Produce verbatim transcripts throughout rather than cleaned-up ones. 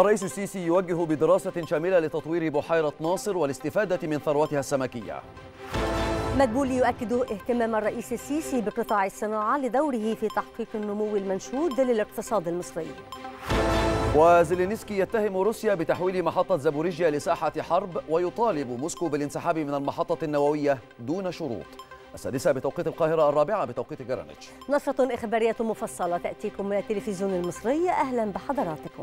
الرئيس السيسي يوجه بدراسة شاملة لتطوير بحيرة ناصر والاستفادة من ثروتها السمكية. مدبولي يؤكد اهتمام الرئيس السيسي بقطاع الصناعة لدوره في تحقيق النمو المنشود للاقتصاد المصري. وزيلينسكي يتهم روسيا بتحويل محطة زابوريجيا لساحة حرب ويطالب موسكو بالانسحاب من المحطة النووية دون شروط. السادسة بتوقيت القاهرة، الرابعة بتوقيت جرينتش. نشرة إخبارية مفصلة تأتيكم من التلفزيون المصري، أهلا بحضراتكم.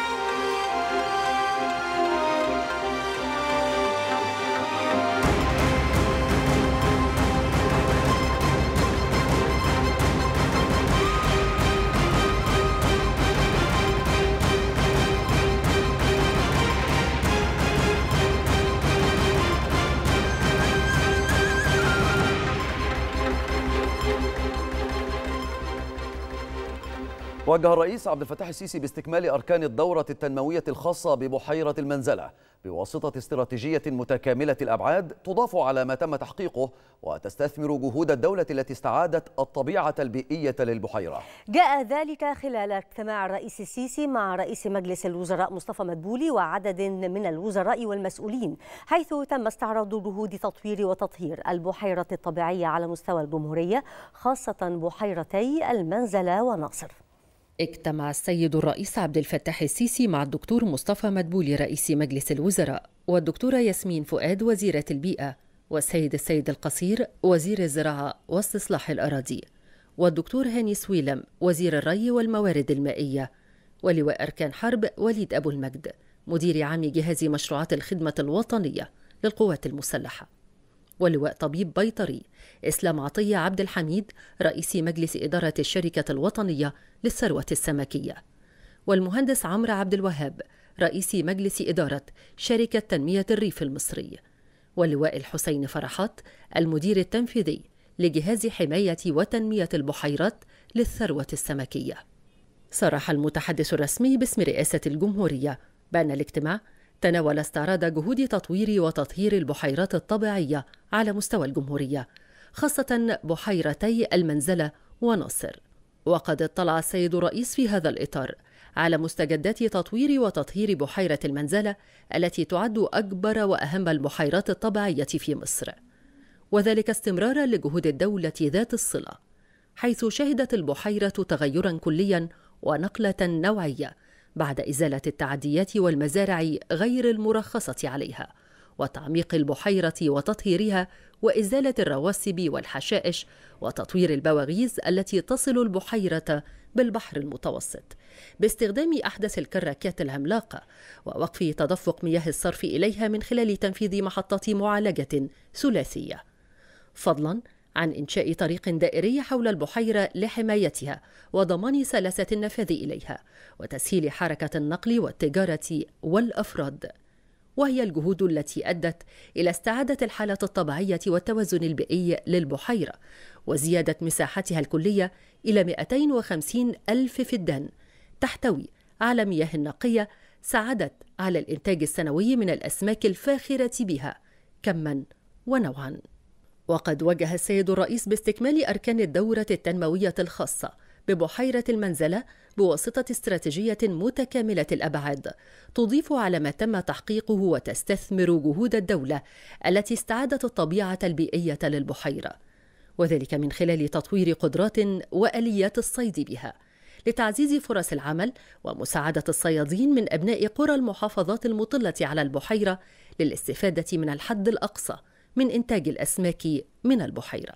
وجه الرئيس عبد الفتاح السيسي باستكمال أركان الدورة التنموية الخاصة ببحيرة المنزلة بواسطة استراتيجية متكاملة الأبعاد تضاف على ما تم تحقيقه وتستثمر جهود الدولة التي استعادت الطبيعة البيئية للبحيرة. جاء ذلك خلال اجتماع الرئيس السيسي مع رئيس مجلس الوزراء مصطفى مدبولي وعدد من الوزراء والمسؤولين، حيث تم استعراض جهود تطوير وتطهير البحيرة الطبيعية على مستوى الجمهورية، خاصة بحيرتي المنزلة وناصر. اجتمع السيد الرئيس عبد الفتاح السيسي مع الدكتور مصطفى مدبولي رئيس مجلس الوزراء والدكتورة ياسمين فؤاد وزيرة البيئة والسيد السيد القصير وزير الزراعة واستصلاح الأراضي والدكتور هاني سويلم وزير الري والموارد المائية ولواء أركان حرب وليد أبو المجد مدير عام جهاز مشروعات الخدمة الوطنية للقوات المسلحة ولواء طبيب بيطري إسلام عطية عبد الحميد رئيس مجلس إدارة الشركة الوطنية للثروة السمكية والمهندس عمرو عبد الوهاب رئيس مجلس إدارة شركة تنمية الريف المصري ولواء الحسين فرحات المدير التنفيذي لجهاز حماية وتنمية البحيرات للثروة السمكية. صرح المتحدث الرسمي باسم رئاسة الجمهورية بأن الاجتماع تناول استعراض جهود تطوير وتطهير البحيرات الطبيعية على مستوى الجمهورية، خاصة بحيرتي المنزلة وناصر. وقد اطلع السيد الرئيس في هذا الإطار على مستجدات تطوير وتطهير بحيرة المنزلة التي تعد أكبر وأهم البحيرات الطبيعية في مصر، وذلك استمرارا لجهود الدولة ذات الصلة، حيث شهدت البحيرة تغيرا كليا ونقلة نوعية بعد إزالة التعديات والمزارع غير المرخصة عليها وتعميق البحيرة وتطهيرها وإزالة الرواسب والحشائش وتطوير البواغيز التي تصل البحيرة بالبحر المتوسط باستخدام أحدث الكراكات العملاقة ووقف تدفق مياه الصرف إليها من خلال تنفيذ محطة معالجة ثلاثية، فضلا عن إنشاء طريق دائري حول البحيرة لحمايتها وضمان سلاسة النفاذ إليها وتسهيل حركة النقل والتجارة والأفراد، وهي الجهود التي أدت إلى استعادة الحالة الطبيعية والتوازن البيئي للبحيرة وزيادة مساحتها الكلية إلى مئتين وخمسين ألف فدان تحتوي على مياه نقية ساعدت على الإنتاج السنوي من الأسماك الفاخرة بها كما ونوعا. وقد وجه السيد الرئيس باستكمال أركان الدورة التنموية الخاصة ببحيرة المنزلة بواسطة استراتيجية متكاملة الأبعاد تضيف على ما تم تحقيقه وتستثمر جهود الدولة التي استعادت الطبيعة البيئية للبحيرة، وذلك من خلال تطوير قدرات وآليات الصيد بها لتعزيز فرص العمل ومساعدة الصيادين من أبناء قرى المحافظات المطلة على البحيرة للاستفادة من الحد الأقصى من إنتاج الأسماك من البحيرة،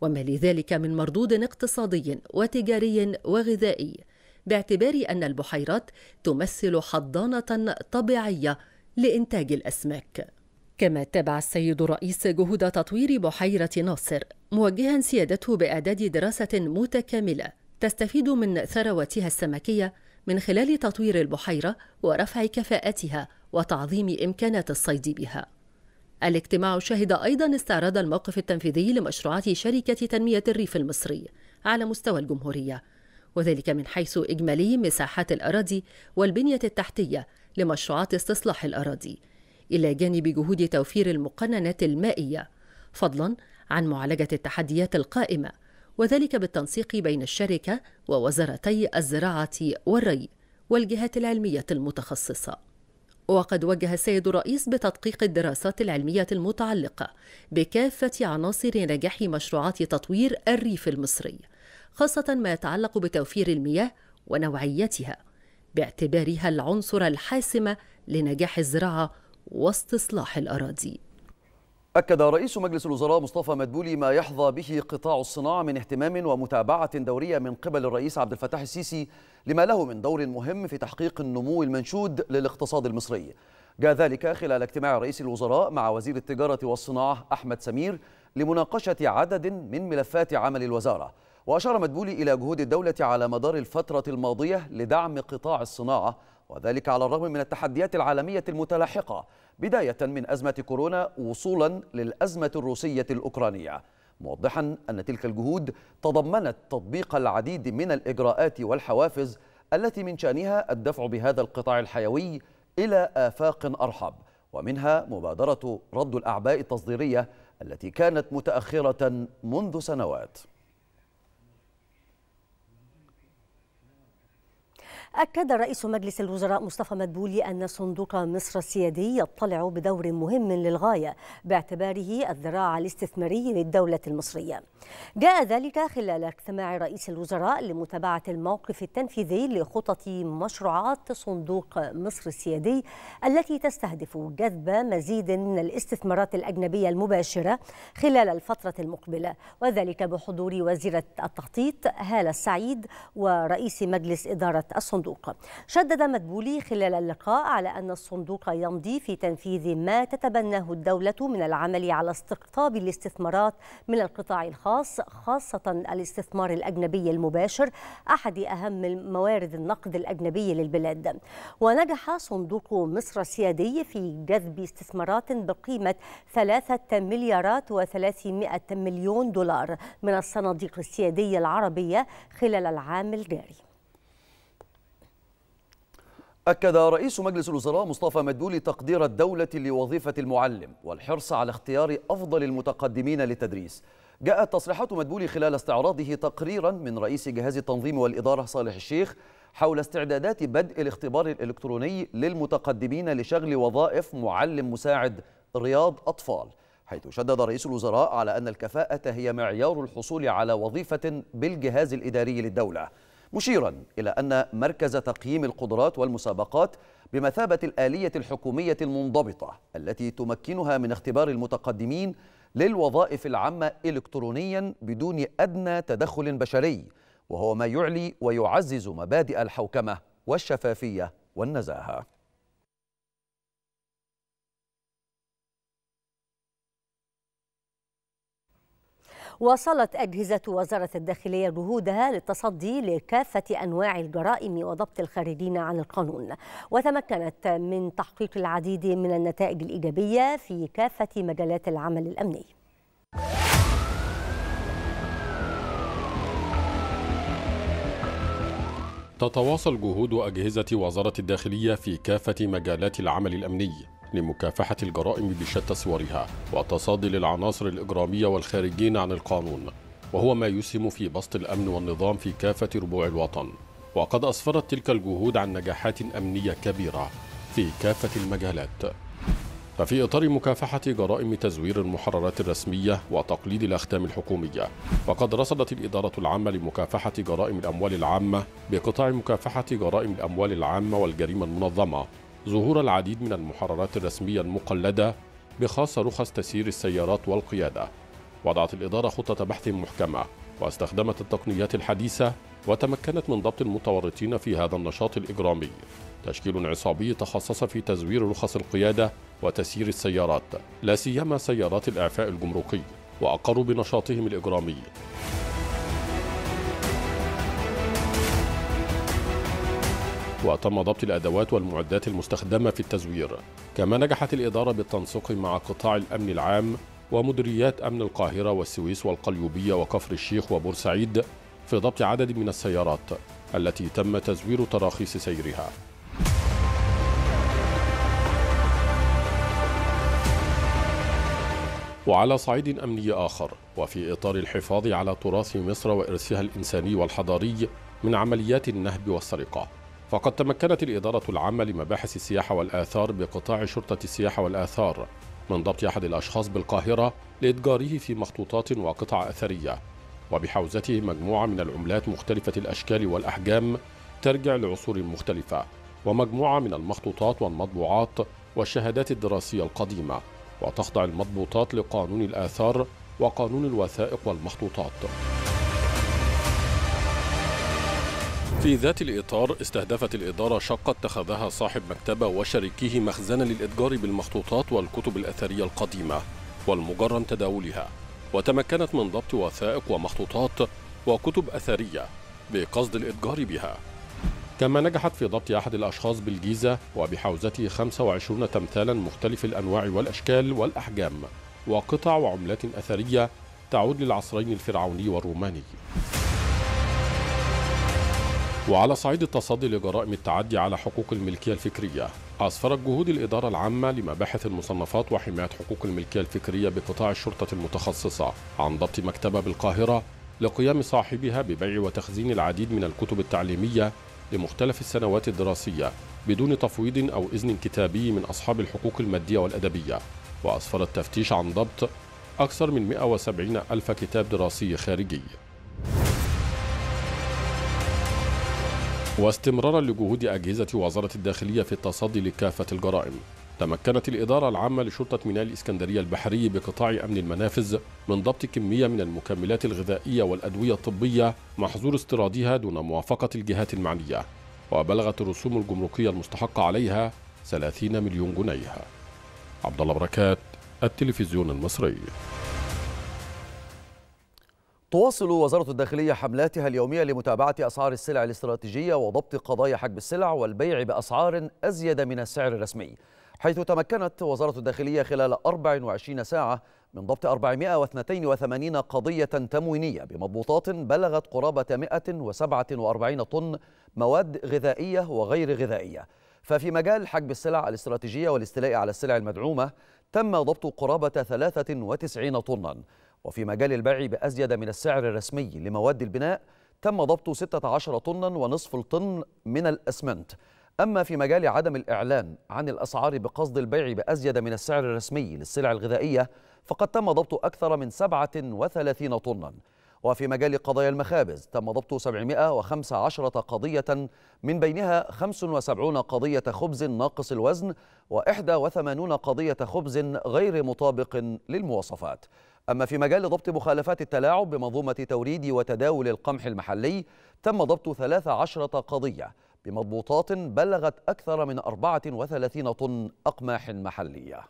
وما لذلك من مردود اقتصادي وتجاري وغذائي باعتبار أن البحيرات تمثل حضانة طبيعية لإنتاج الأسماك. كما تابع السيد الرئيس جهود تطوير بحيرة ناصر موجها سيادته بإعداد دراسة متكاملة تستفيد من ثرواتها السمكية من خلال تطوير البحيرة ورفع كفاءتها وتعظيم إمكانات الصيد بها. الاجتماع شهد أيضا استعراض الموقف التنفيذي لمشروعات شركة تنمية الريف المصري على مستوى الجمهورية، وذلك من حيث إجمالي مساحات الأراضي والبنية التحتية لمشروعات استصلاح الأراضي، إلى جانب جهود توفير المقننات المائية، فضلا عن معالجة التحديات القائمة، وذلك بالتنسيق بين الشركة ووزارتي الزراعة والري والجهات العلمية المتخصصة. وقد وجه السيد الرئيس بتدقيق الدراسات العلمية المتعلقة بكافة عناصر نجاح مشروعات تطوير الريف المصري، خاصة ما يتعلق بتوفير المياه ونوعيتها، باعتبارها العنصر الحاسم لنجاح الزراعة واستصلاح الأراضي. أكد رئيس مجلس الوزراء مصطفى مدبولي ما يحظى به قطاع الصناعة من اهتمام ومتابعة دورية من قبل الرئيس عبد الفتاح السيسي لما له من دور مهم في تحقيق النمو المنشود للاقتصاد المصري. جاء ذلك خلال اجتماع رئيس الوزراء مع وزير التجارة والصناعة أحمد سمير لمناقشة عدد من ملفات عمل الوزارة. وأشار مدبولي إلى جهود الدولة على مدار الفترة الماضية لدعم قطاع الصناعة، وذلك على الرغم من التحديات العالمية المتلاحقة، بداية من أزمة كورونا وصولا للأزمة الروسية الأوكرانية، موضحا أن تلك الجهود تضمنت تطبيق العديد من الإجراءات والحوافز التي من شأنها الدفع بهذا القطاع الحيوي إلى آفاق أرحب، ومنها مبادرة رد الأعباء التصديرية التي كانت متأخرة منذ سنوات. أكد رئيس مجلس الوزراء مصطفى مدبولي أن صندوق مصر السيادي يطلع بدور مهم للغاية باعتباره الذراع الاستثماري للدولة المصرية. جاء ذلك خلال اجتماع رئيس الوزراء لمتابعة الموقف التنفيذي لخطط مشروعات صندوق مصر السيادي التي تستهدف جذب مزيد من الاستثمارات الأجنبية المباشرة خلال الفترة المقبلة، وذلك بحضور وزيرة التخطيط هالة السعيد ورئيس مجلس إدارة الصندوق. شدد مدبولي خلال اللقاء على أن الصندوق يمضي في تنفيذ ما تتبناه الدولة من العمل على استقطاب الاستثمارات من القطاع الخاص، خاصة الاستثمار الأجنبي المباشر، أحد أهم موارد النقد الأجنبي للبلاد. ونجح صندوق مصر السيادي في جذب استثمارات بقيمة ثلاثة مليارات وثلاثمائة مليون دولار من الصناديق السيادية العربية خلال العام الجاري. أكد رئيس مجلس الوزراء مصطفى مدبولي تقدير الدولة لوظيفة المعلم والحرص على اختيار أفضل المتقدمين للتدريس. جاءت تصريحات مدبولي خلال استعراضه تقريرا من رئيس جهاز التنظيم والإدارة صالح الشيخ حول استعدادات بدء الاختبار الإلكتروني للمتقدمين لشغل وظائف معلم مساعد رياض أطفال، حيث شدد رئيس الوزراء على أن الكفاءة هي معيار الحصول على وظيفة بالجهاز الإداري للدولة، مشيرا إلى أن مركز تقييم القدرات والمسابقات بمثابة الآلية الحكومية المنضبطة التي تمكنها من اختبار المتقدمين للوظائف العامة إلكترونيا بدون أدنى تدخل بشري، وهو ما يعلي ويعزز مبادئ الحوكمة والشفافية والنزاهة. واصلت أجهزة وزارة الداخلية جهودها للتصدي لكافة أنواع الجرائم وضبط الخارجين عن القانون، وتمكنت من تحقيق العديد من النتائج الإيجابية في كافة مجالات العمل الأمني. تتواصل جهود أجهزة وزارة الداخلية في كافة مجالات العمل الأمني لمكافحة الجرائم بشتى صورها والتصدي للعناصر الإجرامية والخارجين عن القانون، وهو ما يسهم في بسط الأمن والنظام في كافة ربوع الوطن. وقد أسفرت تلك الجهود عن نجاحات أمنية كبيرة في كافة المجالات. ففي إطار مكافحة جرائم تزوير المحررات الرسمية وتقليد الأختام الحكومية، وقد رصدت الإدارة العامة لمكافحة جرائم الأموال العامة بقطاع مكافحة جرائم الأموال العامة والجريمة المنظمة ظهور العديد من المحررات الرسمية المقلدة، بخاصة رخص تسيير السيارات والقيادة. وضعت الإدارة خطة بحث محكمة واستخدمت التقنيات الحديثة وتمكنت من ضبط المتورطين في هذا النشاط الإجرامي. تشكيل عصابي تخصص في تزوير رخص القيادة وتسيير السيارات، لا سيما سيارات الإعفاء الجمركي، وأقروا بنشاطهم الإجرامي. وتم ضبط الأدوات والمعدات المستخدمة في التزوير. كما نجحت الإدارة بالتنسيق مع قطاع الأمن العام ومديريات أمن القاهرة والسويس والقليوبية وكفر الشيخ وبورسعيد في ضبط عدد من السيارات التي تم تزوير تراخيص سيرها. وعلى صعيد أمني آخر، وفي إطار الحفاظ على تراث مصر وإرثها الإنساني والحضاري من عمليات النهب والسرقة، فقد تمكنت الإدارة العامة لمباحث السياحة والآثار بقطاع شرطة السياحة والآثار من ضبط أحد الأشخاص بالقاهرة لإتجاره في مخطوطات وقطع أثرية، وبحوزته مجموعة من العملات مختلفة الأشكال والأحجام ترجع لعصور مختلفة، ومجموعة من المخطوطات والمطبوعات والشهادات الدراسية القديمة، وتخضع المضبوطات لقانون الآثار وقانون الوثائق والمخطوطات. في ذات الإطار استهدفت الإدارة شقة اتخذها صاحب مكتبة وشريكيه مخزنا للإتجار بالمخطوطات والكتب الأثرية القديمة والمجرم تداولها، وتمكنت من ضبط وثائق ومخطوطات وكتب أثرية بقصد الإتجار بها. كما نجحت في ضبط أحد الأشخاص بالجيزة وبحوزته خمسة وعشرين تمثالا مختلف الأنواع والأشكال والأحجام وقطع وعملات أثرية تعود للعصرين الفرعوني والروماني. وعلى صعيد التصدي لجرائم التعدي على حقوق الملكية الفكرية، أسفرت جهود الإدارة العامة لمباحث المصنفات وحماية حقوق الملكية الفكرية بقطاع الشرطة المتخصصة عن ضبط مكتبة بالقاهرة لقيام صاحبها ببيع وتخزين العديد من الكتب التعليمية لمختلف السنوات الدراسية بدون تفويض أو إذن كتابي من أصحاب الحقوق المادية والأدبية، وأسفر التفتيش عن ضبط أكثر من مئة وسبعين ألف كتاب دراسي خارجي. واستمرارا لجهود أجهزة وزارة الداخلية في التصدي لكافة الجرائم، تمكنت الإدارة العامة لشرطة ميناء الإسكندرية البحري بقطاع أمن المنافذ من ضبط كمية من المكملات الغذائية والأدوية الطبية محظور استيرادها دون موافقة الجهات المعنية، وبلغت الرسوم الجمركية المستحقة عليها ثلاثين مليون جنيه. عبد الله بركات، التلفزيون المصري. تواصل وزارة الداخلية حملاتها اليومية لمتابعة أسعار السلع الاستراتيجية وضبط قضايا حجب السلع والبيع بأسعار أزيد من السعر الرسمي، حيث تمكنت وزارة الداخلية خلال أربع وعشرين ساعة من ضبط أربعمئة واثنين وثمانين قضية تموينية بمضبوطات بلغت قرابة مئة وسبعة وأربعين طن مواد غذائية وغير غذائية. ففي مجال حجب السلع الاستراتيجية والاستيلاء على السلع المدعومة تم ضبط قرابة ثلاثة وتسعين طنا، وفي مجال البيع بأزيد من السعر الرسمي لمواد البناء تم ضبط ستة عشر طنا ونصف الطن من الأسمنت. أما في مجال عدم الإعلان عن الأسعار بقصد البيع بأزيد من السعر الرسمي للسلع الغذائية فقد تم ضبط أكثر من سبعة وثلاثين طنا. وفي مجال قضايا المخابز تم ضبط سبعمئة وخمسة عشر قضية من بينها خمسة وسبعين قضية خبز ناقص الوزن وواحد وثمانين قضية خبز غير مطابق للمواصفات. أما في مجال ضبط مخالفات التلاعب بمنظومة توريد وتداول القمح المحلي تم ضبط ثلاث عشرة قضية بمضبوطات بلغت أكثر من أربعة وثلاثين طن أقماح محلية.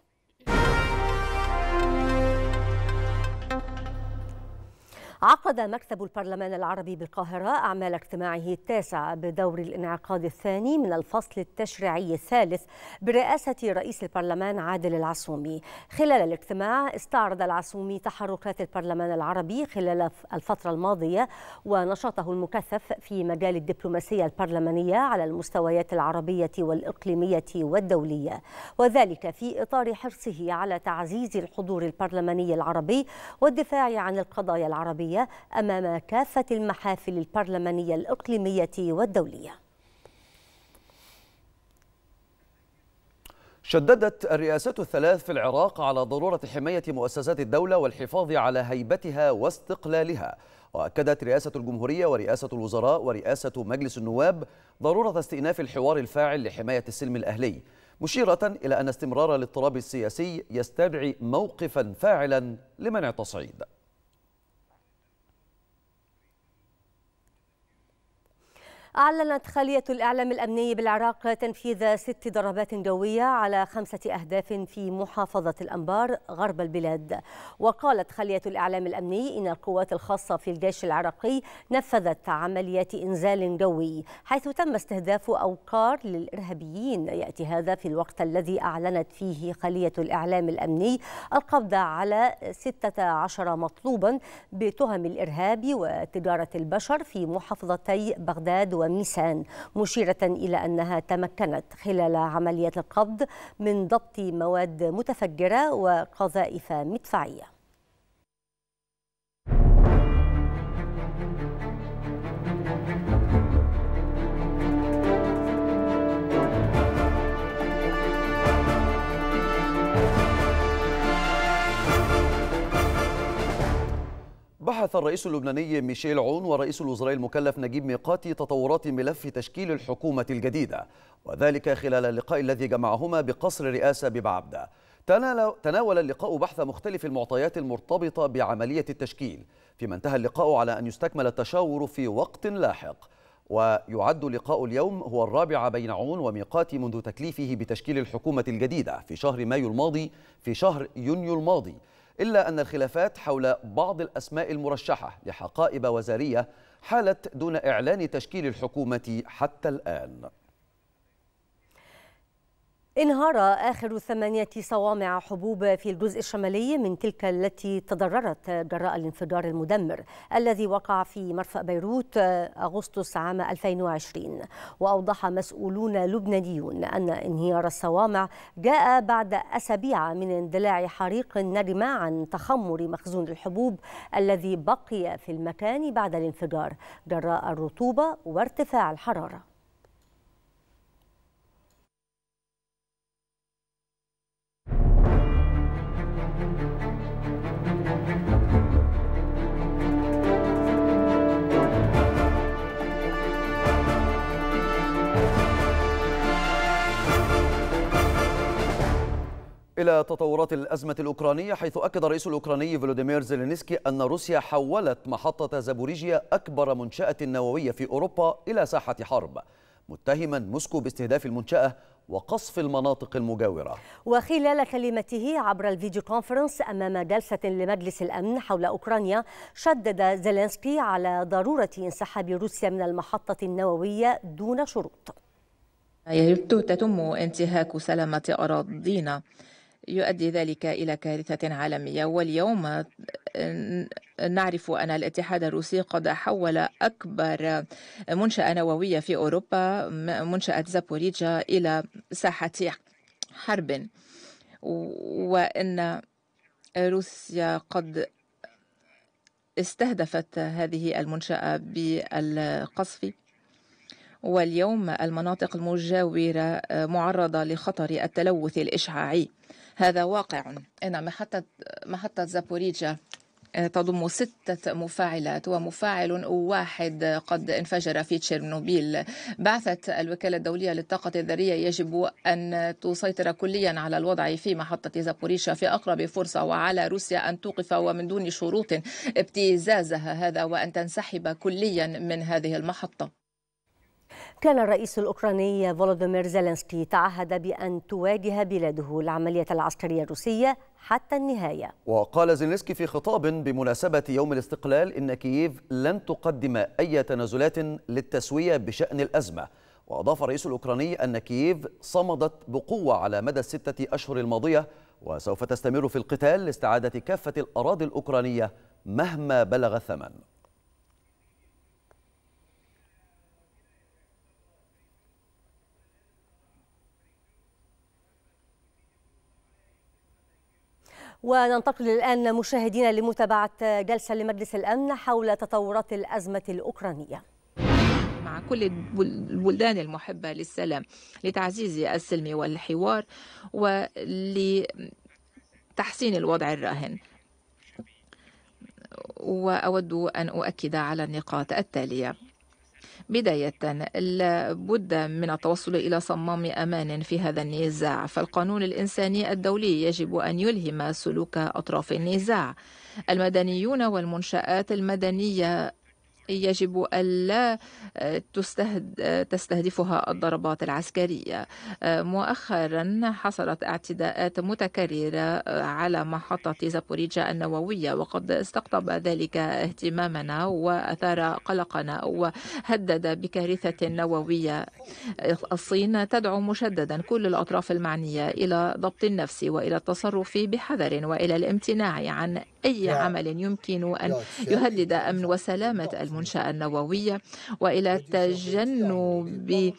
عقد مكتب البرلمان العربي بالقاهرة أعمال اجتماعه التاسع بدور الانعقاد الثاني من الفصل التشريعي الثالث برئاسة رئيس البرلمان عادل العسومي. خلال الاجتماع استعرض العسومي تحركات البرلمان العربي خلال الفترة الماضية ونشاطه المكثف في مجال الدبلوماسية البرلمانية على المستويات العربية والإقليمية والدولية، وذلك في إطار حرصه على تعزيز الحضور البرلماني العربي والدفاع عن القضايا العربية أمام كافة المحافل البرلمانية الإقليمية والدولية. شددت الرئاسات الثلاث في العراق على ضرورة حماية مؤسسات الدولة والحفاظ على هيبتها واستقلالها، وأكدت رئاسة الجمهورية ورئاسة الوزراء ورئاسة مجلس النواب ضرورة استئناف الحوار الفاعل لحماية السلم الأهلي، مشيرة إلى أن استمرار الاضطراب السياسي يستدعي موقفا فاعلا لمنع تصعيد. أعلنت خلية الإعلام الأمني بالعراق تنفيذ ست ضربات جوية على خمسة أهداف في محافظة الأنبار غرب البلاد. وقالت خلية الإعلام الأمني إن القوات الخاصة في الجيش العراقي نفذت عمليات إنزال جوي حيث تم استهداف أوقار للإرهابيين. يأتي هذا في الوقت الذي أعلنت فيه خلية الإعلام الأمني القبض على ستة عشر مطلوبا بتهم الإرهاب وتجارة البشر في محافظتي بغداد و ميسان، مشيرة إلى أنها تمكنت خلال عملية القبض من ضبط مواد متفجرة وقذائف مدفعية. بحث الرئيس اللبناني ميشيل عون ورئيس الوزراء المكلف نجيب ميقاتي تطورات ملف تشكيل الحكومة الجديدة، وذلك خلال اللقاء الذي جمعهما بقصر الرئاسة ببعبدة. تناول اللقاء بحث مختلف المعطيات المرتبطة بعملية التشكيل، فيما انتهى اللقاء على أن يستكمل التشاور في وقت لاحق. ويعد لقاء اليوم هو الرابع بين عون وميقاتي منذ تكليفه بتشكيل الحكومة الجديدة في شهر مايو الماضي في شهر يونيو الماضي، إلا أن الخلافات حول بعض الأسماء المرشحة لحقائب وزارية حالت دون إعلان تشكيل الحكومة حتى الآن. انهار آخر ثمانية صوامع حبوب في الجزء الشمالي من تلك التي تضررت جراء الانفجار المدمر الذي وقع في مرفأ بيروت أغسطس عام ألفين وعشرين. وأوضح مسؤولون لبنانيون أن انهيار الصوامع جاء بعد أسابيع من اندلاع حريق نجم عن تخمر مخزون الحبوب الذي بقي في المكان بعد الانفجار جراء الرطوبة وارتفاع الحرارة. إلى تطورات الأزمة الأوكرانية، حيث أكد الرئيس الأوكراني فلاديمير زيلينسكي أن روسيا حولت محطة زابوريجيا أكبر منشأة نووية في أوروبا إلى ساحة حرب، متهما موسكو باستهداف المنشأة وقصف المناطق المجاورة. وخلال كلمته عبر الفيديو كونفرنس أمام جلسة لمجلس الأمن حول أوكرانيا، شدد زيلينسكي على ضرورة انسحاب روسيا من المحطة النووية دون شروط. تتم انتهاك سلامة أراضينا، يؤدي ذلك إلى كارثة عالمية، واليوم نعرف أن الاتحاد الروسي قد حول أكبر منشأة نووية في أوروبا، منشأة زابوريجيا، إلى ساحة حرب، وأن روسيا قد استهدفت هذه المنشأة بالقصف، واليوم المناطق المجاورة معرضة لخطر التلوث الإشعاعي. هذا واقع. إن محطة محطة زابوريجيا تضم ستة مفاعلات، ومفاعل واحد قد انفجر في تشيرنوبيل. بعثة الوكالة الدولية للطاقة الذرية يجب أن تسيطر كليا على الوضع في محطة زابوريجيا في أقرب فرصة، وعلى روسيا أن توقف ومن دون شروط ابتزازها هذا، وأن تنسحب كليا من هذه المحطة. كان الرئيس الأوكراني فولوديمير زيلينسكي تعهد بأن تواجه بلاده العملية العسكرية الروسية حتى النهاية. وقال زيلينسكي في خطاب بمناسبة يوم الاستقلال إن كييف لن تقدم أي تنازلات للتسوية بشأن الأزمة. وأضاف الرئيس الأوكراني أن كييف صمدت بقوة على مدى الستة أشهر الماضية، وسوف تستمر في القتال لاستعادة كافة الأراضي الأوكرانية مهما بلغ الثمن. وننتقل الآن مشاهدينا لمتابعة جلسة لمجلس الأمن حول تطورات الأزمة الأوكرانية. مع كل البلدان المحبة للسلام، لتعزيز السلم والحوار ولتحسين الوضع الراهن. وأود أن أؤكد على النقاط التالية. بداية، لابد من التوصل إلى صمام أمان في هذا النزاع، فالقانون الإنساني الدولي يجب أن يلهم سلوك أطراف النزاع. المدنيون والمنشآت المدنية يجب ألا تستهدفها الضربات العسكرية. مؤخرا حصلت اعتداءات متكررة على محطة زابوريجيا النووية، وقد استقطب ذلك اهتمامنا وأثار قلقنا وهدد بكارثة نووية. الصين تدعو مشددا كل الأطراف المعنية إلى ضبط النفس وإلى التصرف بحذر وإلى الامتناع عن أي عمل يمكن أن يهدد أمن وسلامة المنشأة النووية، وإلى تجنب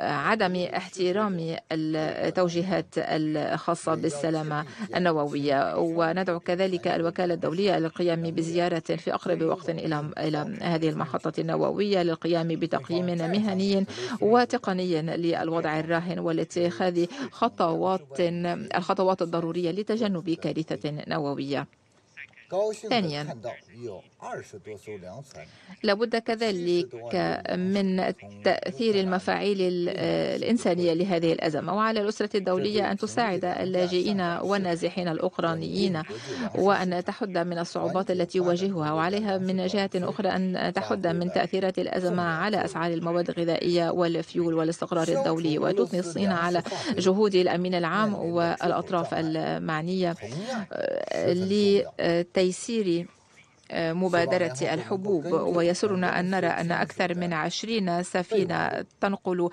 عدم احترام التوجيهات الخاصة بالسلامة النووية. وندعو كذلك الوكالة الدولية للقيام بزيارة في أقرب وقت إلى إلى هذه المحطة النووية للقيام بتقييم مهني وتقني للوضع الراهن، ولاتخاذ خطوات الخطوات الضرورية لتجنب كارثة نووية. ثانيا لابد كذلك من تأثير المفاعيل الإنسانية لهذه الأزمة، وعلى الأسرة الدولية أن تساعد اللاجئين والنازحين الأوكرانيين وأن تحد من الصعوبات التي يواجهها، وعليها من جهة أخرى أن تحد من تأثيرات الأزمة على أسعار المواد الغذائية والفيول والاستقرار الدولي. وتثني الصين على جهود الأمين العام والأطراف المعنية لتيسير مبادرة الحبوب، ويسرنا أن نرى أن أكثر من عشرين سفينة تنقل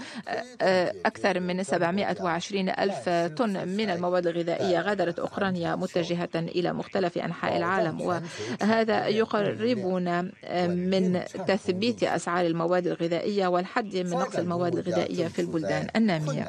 أكثر من سبعمائة وعشرين ألف طن من المواد الغذائية غادرت أوكرانيا متجهة إلى مختلف أنحاء العالم، وهذا يقربنا من تثبيت أسعار المواد الغذائية والحد من نقص المواد الغذائية في البلدان النامية.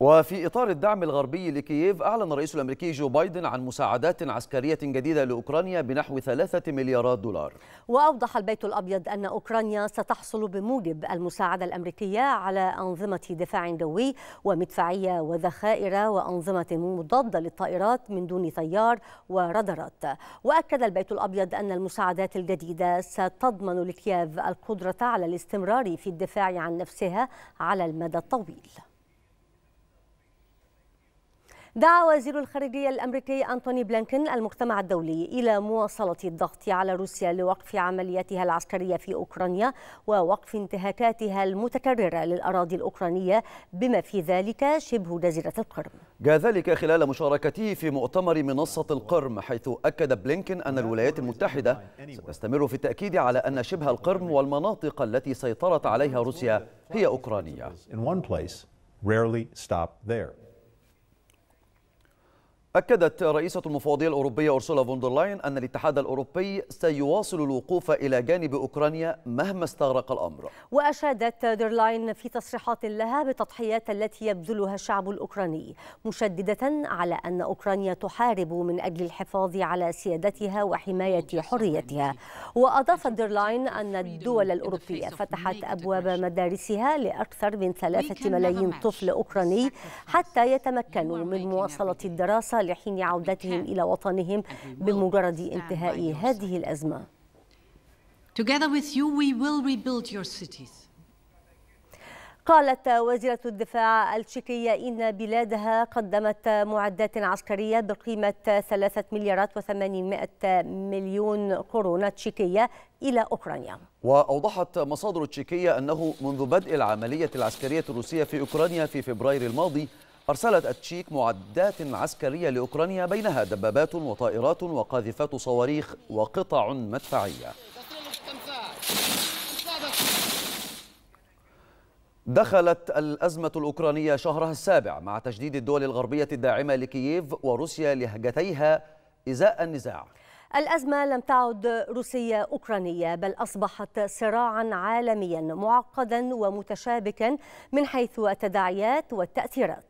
وفي إطار الدعم الغربي لكييف، أعلن الرئيس الأمريكي جو بايدن عن مساعدات عسكرية جديدة لأوكرانيا بنحو ثلاثة مليارات دولار. وأوضح البيت الأبيض أن أوكرانيا ستحصل بموجب المساعدة الأمريكية على أنظمة دفاع جوي ومدفعية وذخائر وأنظمة مضادة للطائرات من دون طيار ورادارات. وأكد البيت الأبيض أن المساعدات الجديدة ستضمن لكييف القدرة على الاستمرار في الدفاع عن نفسها على المدى الطويل. دعا وزير الخارجية الأمريكي أنتوني بلينكن المجتمع الدولي إلى مواصلة الضغط على روسيا لوقف عملياتها العسكرية في أوكرانيا ووقف انتهاكاتها المتكررة للأراضي الأوكرانية بما في ذلك شبه جزيرة القرم. جاء ذلك خلال مشاركته في مؤتمر منصة القرم، حيث أكد بلينكن أن الولايات المتحدة ستستمر في التأكيد على أن شبه القرم والمناطق التي سيطرت عليها روسيا هي أوكرانيا. أكدت رئيسة المفوضية الأوروبية أورسولا فون درلاين أن الاتحاد الأوروبي سيواصل الوقوف إلى جانب أوكرانيا مهما استغرق الأمر. وأشادت درلاين في تصريحات لها بالتضحيات التي يبذلها الشعب الأوكراني، مشددة على أن أوكرانيا تحارب من أجل الحفاظ على سيادتها وحماية حريتها. وأضافت درلاين أن الدول الأوروبية فتحت أبواب مدارسها لأكثر من ثلاثة ملايين طفل أوكراني حتى يتمكنوا من مواصلة الدراسة لحين عودتهم إلى وطنهم بمجرد انتهاء هذه الأزمة. قالت وزيرة الدفاع التشيكية إن بلادها قدمت معدات عسكرية بقيمة ثلاثة مليارات وثمانمائة مليون كورونا تشيكية إلى أوكرانيا. وأوضحت مصادر تشيكية أنه منذ بدء العملية العسكرية الروسية في أوكرانيا في فبراير الماضي أرسلت التشيك معدات عسكرية لأوكرانيا، بينها دبابات وطائرات وقاذفات صواريخ وقطع مدفعية. دخلت الأزمة الأوكرانية شهرها السابع مع تجديد الدول الغربية الداعمة لكييف وروسيا لهجتيها إزاء النزاع. الأزمة لم تعد روسية أوكرانية، بل أصبحت صراعا عالميا معقدا ومتشابكا من حيث التداعيات والتأثيرات.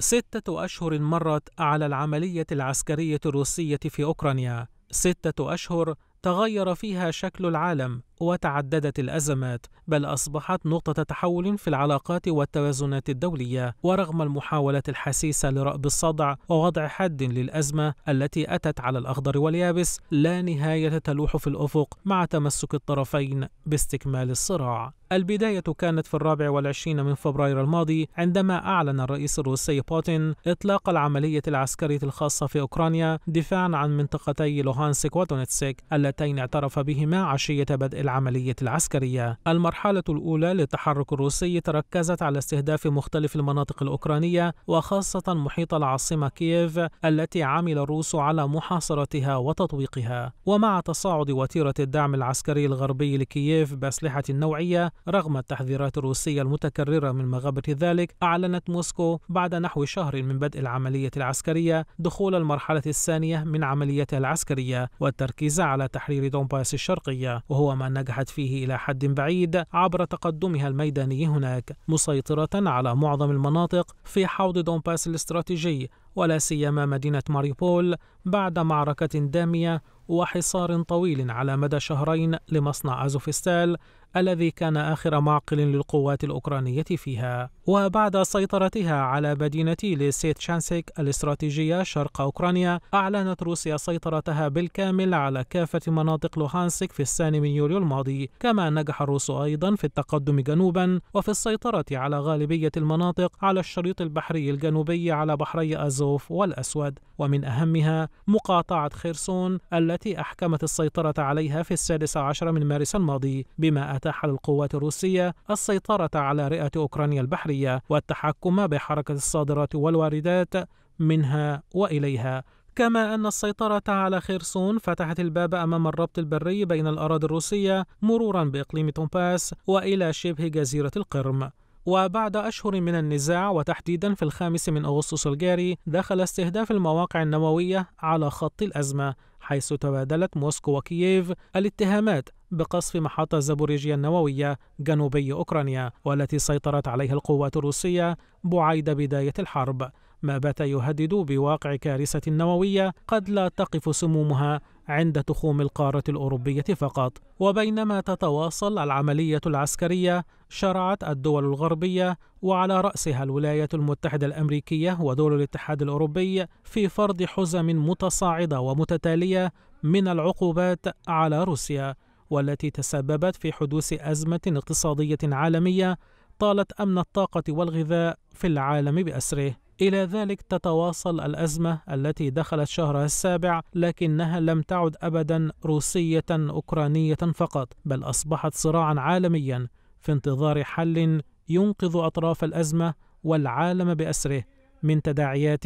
ستة أشهر مرت على العملية العسكرية الروسية في أوكرانيا، ستة أشهر تغير فيها شكل العالم وتعددت الأزمات، بل أصبحت نقطة تحول في العلاقات والتوازنات الدولية. ورغم المحاولات الحثيثة لرأب الصدع ووضع حد للأزمة التي أتت على الأخضر واليابس، لا نهاية تلوح في الأفق مع تمسك الطرفين باستكمال الصراع. البداية كانت في الرابع والعشرين من فبراير الماضي، عندما أعلن الرئيس الروسي بوتين إطلاق العملية العسكرية الخاصة في أوكرانيا دفاعا عن منطقتي لوهانسك ودونيتسك اللتين اعترف بهما عشية بدء العملية العسكرية. المرحلة الأولى للتحرك الروسي تركزت على استهداف مختلف المناطق الأوكرانية، وخاصة محيط العاصمة كييف التي عمل الروس على محاصرتها وتطويقها. ومع تصاعد وتيرة الدعم العسكري الغربي لكييف بأسلحة نوعية رغم التحذيرات الروسية المتكررة من مغابة ذلك، أعلنت موسكو بعد نحو شهر من بدء العملية العسكرية دخول المرحلة الثانية من عمليتها العسكرية والتركيز على تحرير دونباس الشرقية، وهو ما نجحت فيه إلى حد بعيد عبر تقدمها الميداني هناك، مسيطرة على معظم المناطق في حوض دونباس الاستراتيجي، ولا سيما مدينة ماريوبول بعد معركة دامية وحصار طويل على مدى شهرين لمصنع أزوفستال الذي كان آخر معقل للقوات الأوكرانية فيها. وبعد سيطرتها على مدينة ليسيتشانسك الاستراتيجية شرق أوكرانيا، أعلنت روسيا سيطرتها بالكامل على كافة مناطق لوهانسك في الثاني من يوليو الماضي، كما نجح الروس أيضا في التقدم جنوبا وفي السيطرة على غالبية المناطق على الشريط البحري الجنوبي على بحري أزوف والأسود، ومن أهمها مقاطعة خيرسون التي أحكمت السيطرة عليها في السادس عشر من مارس الماضي، بما أتاح للقوات الروسية السيطرة على رئة أوكرانيا البحرية والتحكم بحركة الصادرات والواردات منها وإليها. كما أن السيطرة على خيرسون فتحت الباب أمام الربط البري بين الأراضي الروسية مرورا بإقليم دونباس وإلى شبه جزيرة القرم. وبعد أشهر من النزاع وتحديدا في الخامس من أغسطس الجاري، دخل استهداف المواقع النووية على خط الأزمة، حيث تبادلت موسكو وكييف الاتهامات بقصف محطة زابوريجيا النووية جنوبي أوكرانيا، والتي سيطرت عليها القوات الروسية بعيد بداية الحرب، ما بات يهدد بواقع كارثة نووية قد لا تقف سمومها عند تخوم القارة الأوروبية فقط. وبينما تتواصل العملية العسكرية، شرعت الدول الغربية وعلى رأسها الولايات المتحدة الأمريكية ودول الاتحاد الأوروبي في فرض حزم متصاعدة ومتتالية من العقوبات على روسيا، والتي تسببت في حدوث أزمة اقتصادية عالمية طالت أمن الطاقة والغذاء في العالم بأسره. إلى ذلك تتواصل الأزمة التي دخلت شهرها السابع، لكنها لم تعد أبدا روسية أوكرانية فقط، بل أصبحت صراعا عالميا في انتظار حل ينقذ أطراف الأزمة والعالم بأسره من تداعيات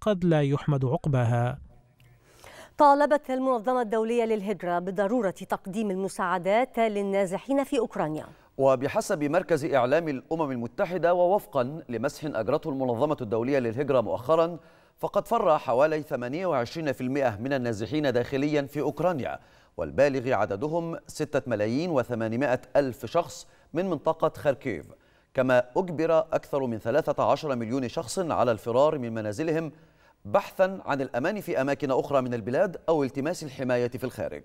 قد لا يحمد عقباها. طالبت المنظمة الدولية للهجرة بضرورة تقديم المساعدات للنازحين في أوكرانيا. وبحسب مركز إعلام الأمم المتحدة ووفقا لمسح أجرته المنظمة الدولية للهجرة مؤخرا، فقد فر حوالي ثمانية وعشرين بالمئة من النازحين داخليا في أوكرانيا، والبالغ عددهم ستة ملايين وثمانمائة ألف شخص من منطقة خاركيف، كما أجبر أكثر من ثلاثة عشر مليون شخص على الفرار من منازلهم بحثا عن الأمان في أماكن أخرى من البلاد أو التماس الحماية في الخارج.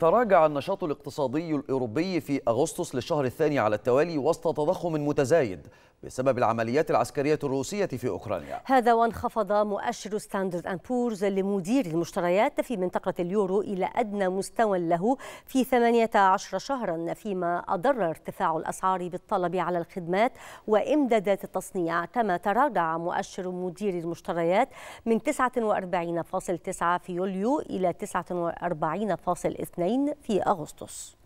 تراجع النشاط الاقتصادي الأوروبي في أغسطس للشهر الثاني على التوالي وسط تضخم متزايد بسبب العمليات العسكرية الروسية في أوكرانيا. هذا وانخفض مؤشر ستاندرد أند بورز لمدير المشتريات في منطقة اليورو إلى أدنى مستوى له في ثمانية عشر شهرا، فيما أضر ارتفاع الأسعار بالطلب على الخدمات وإمدادات التصنيع. كما تراجع مؤشر مدير المشتريات من تسعة وأربعين فاصلة تسعة في يوليو إلى تسعة وأربعين فاصلة اثنين في أغسطس.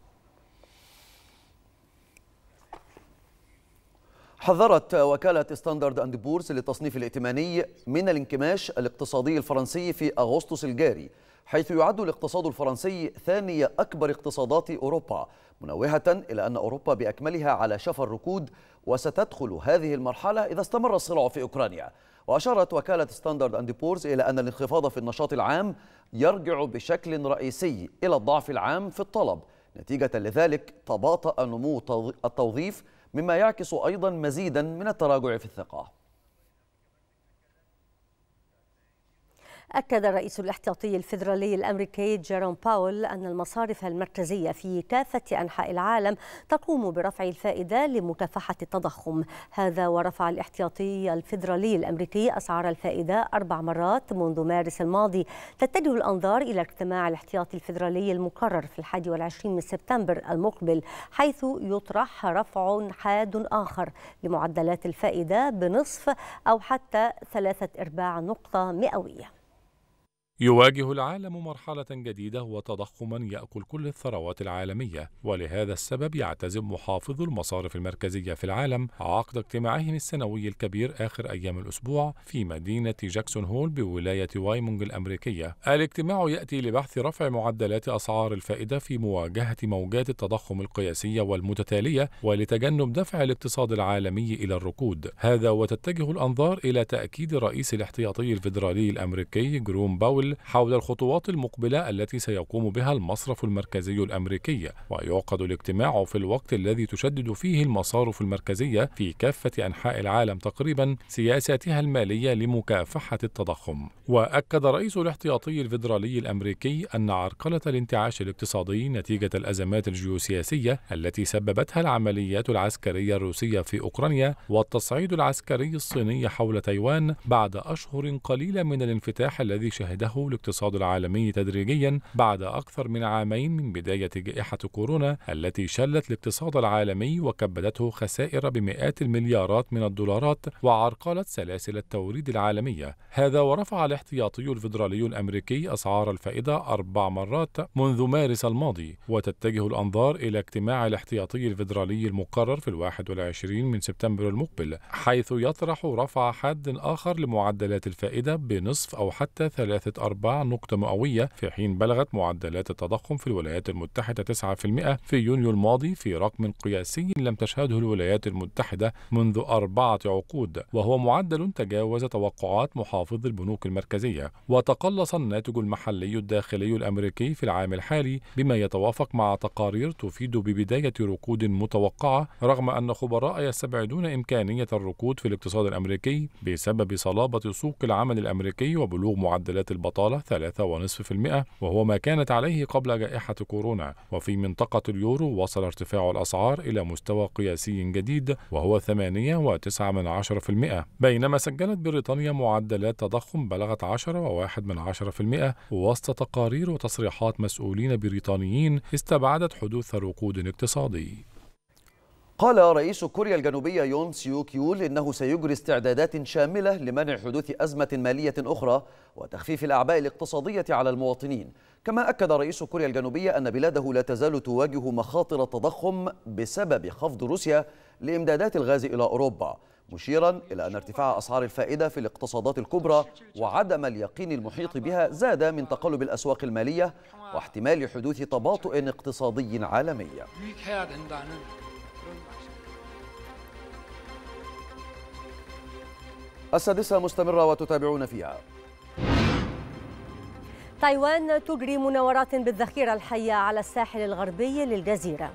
حذرت وكالة ستاندرد أند بورس للتصنيف الائتماني من الانكماش الاقتصادي الفرنسي في أغسطس الجاري، حيث يعد الاقتصاد الفرنسي ثاني أكبر اقتصادات أوروبا، منوهة إلى أن أوروبا بأكملها على شفا الركود، وستدخل هذه المرحلة إذا استمر الصراع في أوكرانيا. وأشارت وكالة ستاندرد أند بورز إلى أن الانخفاض في النشاط العام يرجع بشكل رئيسي إلى الضعف العام في الطلب، نتيجة لذلك تباطأ نمو التوظيف، مما يعكس أيضا مزيدا من التراجع في الثقة. أكد رئيس الاحتياطي الفيدرالي الأمريكي جيروم باول أن المصارف المركزية في كافة أنحاء العالم تقوم برفع الفائدة لمكافحة التضخم. هذا ورفع الاحتياطي الفيدرالي الأمريكي أسعار الفائدة أربع مرات منذ مارس الماضي. تتجه الأنظار إلى اجتماع الاحتياطي الفيدرالي المقرر في الحادي والعشرين من سبتمبر المقبل، حيث يطرح رفع حاد آخر لمعدلات الفائدة بنصف أو حتى ثلاثة أرباع نقطة مئوية. يواجه العالم مرحلة جديدة وتضخما يأكل كل الثروات العالمية، ولهذا السبب يعتزم محافظو المصارف المركزية في العالم عقد اجتماعهم السنوي الكبير آخر أيام الأسبوع في مدينة جاكسون هول بولاية وايمونج الأمريكية. الاجتماع يأتي لبحث رفع معدلات أسعار الفائدة في مواجهة موجات التضخم القياسية والمتتالية ولتجنب دفع الاقتصاد العالمي إلى الركود. هذا وتتجه الأنظار إلى تأكيد رئيس الاحتياطي الفيدرالي الأمريكي جيروم باول حول الخطوات المقبلة التي سيقوم بها المصرف المركزي الأمريكي، ويعقد الاجتماع في الوقت الذي تشدد فيه المصارف المركزية في كافة أنحاء العالم تقريبا سياساتها المالية لمكافحة التضخم. وأكد رئيس الاحتياطي الفيدرالي الأمريكي أن عرقلة الانتعاش الاقتصادي نتيجة الأزمات الجيوسياسية التي سببتها العمليات العسكرية الروسية في أوكرانيا والتصعيد العسكري الصيني حول تايوان بعد أشهر قليلة من الانفتاح الذي شهده الاقتصاد العالمي تدريجيا بعد أكثر من عامين من بداية جائحة كورونا التي شلت الاقتصاد العالمي وكبدته خسائر بمئات المليارات من الدولارات وعرقلت سلاسل التوريد العالمية. هذا ورفع الاحتياطي الفيدرالي الأمريكي أسعار الفائدة أربع مرات منذ مارس الماضي. وتتجه الأنظار إلى اجتماع الاحتياطي الفيدرالي المقرر في الواحد والعشرين من سبتمبر المقبل، حيث يطرح رفع حد آخر لمعدلات الفائدة بنصف أو حتى ثلاثة أربع نقطة مئوية، في حين بلغت معدلات التضخم في الولايات المتحدة تسعة بالمئة في يونيو الماضي، في رقم قياسي لم تشهده الولايات المتحدة منذ أربعة عقود، وهو معدل تجاوز توقعات محافظ البنوك المركزية. وتقلص الناتج المحلي الداخلي الأمريكي في العام الحالي بما يتوافق مع تقارير تفيد ببداية ركود متوقعة، رغم أن خبراء يستبعدون إمكانية الركود في الاقتصاد الأمريكي بسبب صلابة سوق العمل الأمريكي وبلوغ معدلات البطالة ثلاثة فاصلة خمسة بالمئة وهو ما كانت عليه قبل جائحة كورونا. وفي منطقة اليورو وصل ارتفاع الأسعار إلى مستوى قياسي جديد وهو ثمانية فاصلة تسعة بالمئة، بينما سجلت بريطانيا معدلات تضخم بلغت عشرة فاصلة واحد بالمئة وسط تقارير وتصريحات مسؤولين بريطانيين استبعدت حدوث ركود اقتصادي. قال رئيس كوريا الجنوبية يون سيوك يول إنه سيجري استعدادات شاملة لمنع حدوث أزمة مالية أخرى وتخفيف الأعباء الاقتصادية على المواطنين. كما أكد رئيس كوريا الجنوبية أن بلاده لا تزال تواجه مخاطر التضخم بسبب خفض روسيا لإمدادات الغاز إلى أوروبا، مشيرا إلى أن ارتفاع أسعار الفائدة في الاقتصادات الكبرى وعدم اليقين المحيط بها زاد من تقلب الأسواق المالية واحتمال حدوث تباطؤ اقتصادي عالمي. السادسة مستمرة وتتابعون فيها. تايوان تجري مناورات بالذخيرة الحية على الساحل الغربي للجزيرة.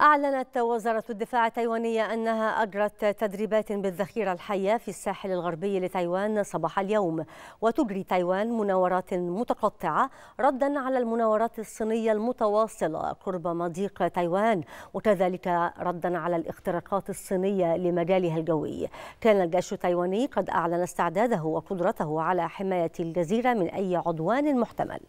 أعلنت وزارة الدفاع التايوانية أنها أجرت تدريبات بالذخيرة الحية في الساحل الغربي لتايوان صباح اليوم، وتجري تايوان مناورات متقطعة ردا على المناورات الصينية المتواصلة قرب مضيق تايوان، وكذلك ردا على الاختراقات الصينية لمجالها الجوي. كان الجيش التايواني قد أعلن استعداده وقدرته على حماية الجزيرة من أي عدوان محتمل.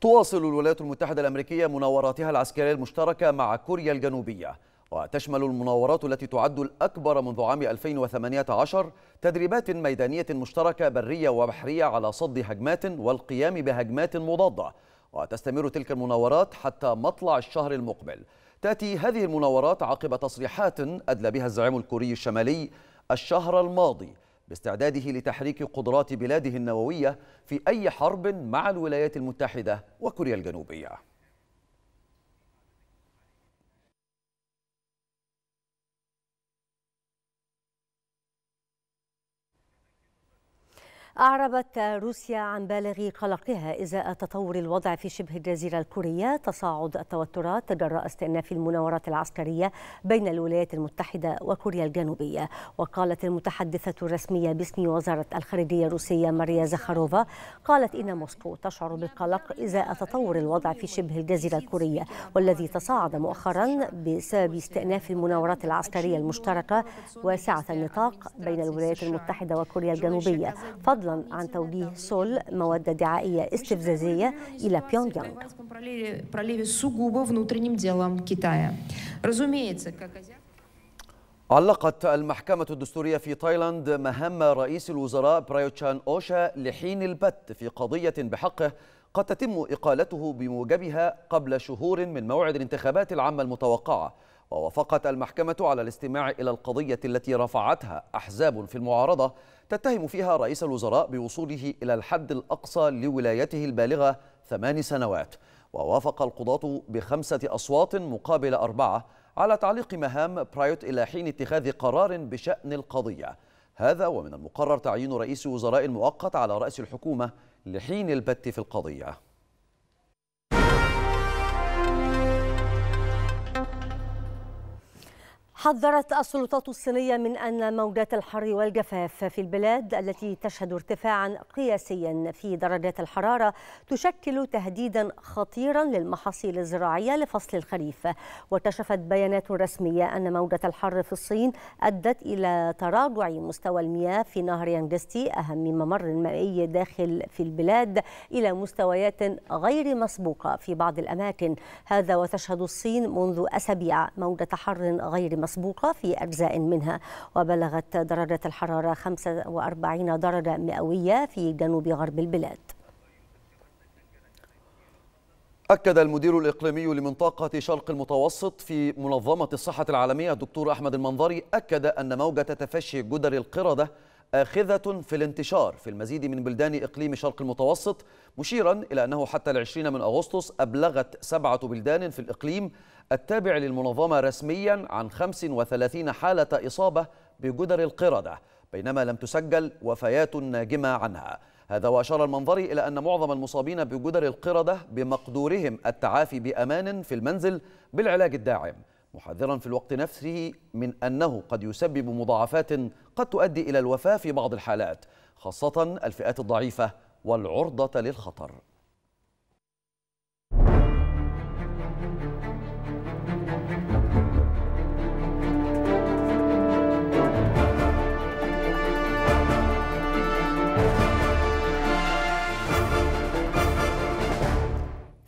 تواصل الولايات المتحدة الأمريكية مناوراتها العسكرية المشتركة مع كوريا الجنوبية، وتشمل المناورات التي تعد الأكبر منذ عام ألفين وثمانية عشر تدريبات ميدانية مشتركة برية وبحرية على صد هجمات والقيام بهجمات مضادة، وتستمر تلك المناورات حتى مطلع الشهر المقبل. تأتي هذه المناورات عقب تصريحات أدلى بها الزعيم الكوري الشمالي الشهر الماضي باستعداده لتحريك قدرات بلاده النووية في أي حرب مع الولايات المتحدة وكوريا الجنوبية. أعربت روسيا عن بالغ قلقها إزاء تطور الوضع في شبه الجزيرة الكورية، تصاعد التوترات جراء استئناف المناورات العسكرية بين الولايات المتحدة وكوريا الجنوبية. وقالت المتحدثة الرسمية باسم وزارة الخارجية الروسية ماريا زخاروفا، قالت إن موسكو تشعر بالقلق إزاء تطور الوضع في شبه الجزيرة الكورية، والذي تصاعد مؤخرا بسبب استئناف المناورات العسكرية المشتركة واسعة النطاق بين الولايات المتحدة وكوريا الجنوبية، فضلا فضلا عن توجيه سول مواد دعائية استفزازية إلى بيونغ يانغ. علقت المحكمة الدستورية في تايلاند مهام رئيس الوزراء برايوتشان أوشا لحين البت في قضية بحقه قد تتم إقالته بموجبها قبل شهور من موعد الانتخابات العامة المتوقعة. ووافقت المحكمة على الاستماع إلى القضية التي رفعتها أحزاب في المعارضة تتهم فيها رئيس الوزراء بوصوله إلى الحد الأقصى لولايته البالغة ثمان سنوات. ووافق القضاة بخمسة أصوات مقابل أربعة على تعليق مهام برايوت إلى حين اتخاذ قرار بشأن القضية. هذا ومن المقرر تعيين رئيس وزراء مؤقت على رأس الحكومة لحين البت في القضية. حذرت السلطات الصينية من أن موجات الحر والجفاف في البلاد التي تشهد ارتفاعا قياسيا في درجات الحرارة تشكل تهديدا خطيرا للمحاصيل الزراعية لفصل الخريف. وكشفت بيانات رسمية أن موجة الحر في الصين أدت إلى تراجع مستوى المياه في نهر يانغستي أهم ممر مائي داخل في البلاد إلى مستويات غير مسبوقة في بعض الأماكن. هذا وتشهد الصين منذ أسابيع موجة حر غير مسبوقة مسبوقة في أجزاء منها. وبلغت درجة الحرارة خمسة وأربعين درجة مئوية في جنوب غرب البلاد. أكد المدير الإقليمي لمنطقة شرق المتوسط في منظمة الصحة العالمية الدكتور أحمد المنظري أكد أن موجة تفشي جدر القردة آخذة في الانتشار في المزيد من بلدان إقليم شرق المتوسط، مشيرا إلى أنه حتى العشرين من أغسطس أبلغت سبعة بلدان في الإقليم التابع للمنظمة رسميا عن خمس وثلاثين حالة إصابة بجدر القردة، بينما لم تسجل وفيات ناجمة عنها. هذا وأشار المنظري إلى أن معظم المصابين بجدر القردة بمقدورهم التعافي بأمان في المنزل بالعلاج الداعم، محذرا في الوقت نفسه من أنه قد يسبب مضاعفات قد تؤدي إلى الوفاة في بعض الحالات، خاصة الفئات الضعيفة والعرضة للخطر.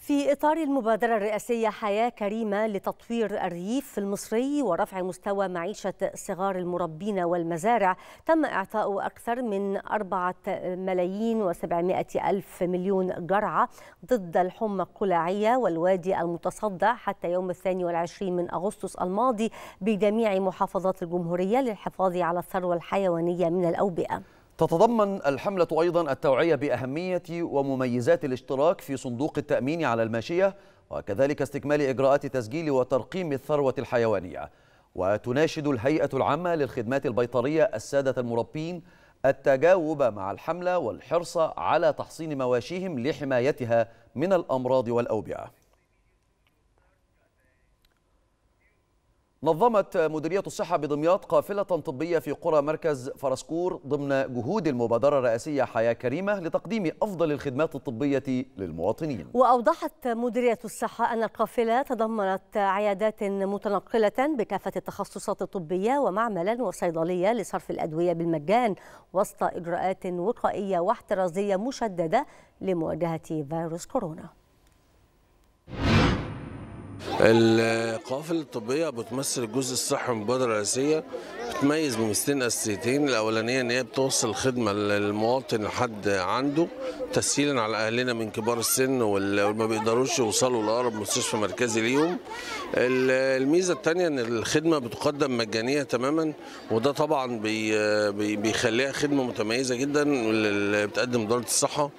في إطار المبادرة الرئاسية حياة كريمة لتطوير الريف المصري ورفع مستوى معيشة صغار المربين والمزارع، تم إعطاء أكثر من أربعة ملايين وسبعمائة ألف مليون جرعة ضد الحمى القلاعية والوادي المتصدع حتى يوم الثاني والعشرين من أغسطس الماضي بجميع محافظات الجمهورية للحفاظ على الثروة الحيوانية من الأوبئة. تتضمن الحملة أيضا التوعية بأهمية ومميزات الاشتراك في صندوق التأمين على الماشية، وكذلك استكمال إجراءات تسجيل وترقيم الثروة الحيوانية. وتناشد الهيئة العامة للخدمات البيطرية السادة المربين التجاوب مع الحملة والحرص على تحصين مواشيهم لحمايتها من الأمراض والأوبئة. نظمت مديرية الصحة بدمياط قافلة طبية في قرى مركز فرسكور ضمن جهود المبادرة الرئاسية حياة كريمة لتقديم أفضل الخدمات الطبية للمواطنين. وأوضحت مديرية الصحة أن القافلة تضمنت عيادات متنقلة بكافة التخصصات الطبية ومعملا وصيدلية لصرف الأدوية بالمجان وسط إجراءات وقائية واحترازية مشددة لمواجهة فيروس كورونا. القوافل الطبيه بتمثل الجزء الصحي من المبادره الرئاسيه، بتميز بميزتين اساسيتين. الاولانيه ان هي بتوصل الخدمه للمواطن لحد عنده، تسهيلا على اهلنا من كبار السن واللي ما بيقدروش يوصلوا لاقرب مستشفى مركزي ليهم. الميزه الثانيه ان الخدمه بتقدم مجانيه تماما، وده طبعا بي بيخليها خدمه متميزه جدا اللي بتقدم وزاره الصحه.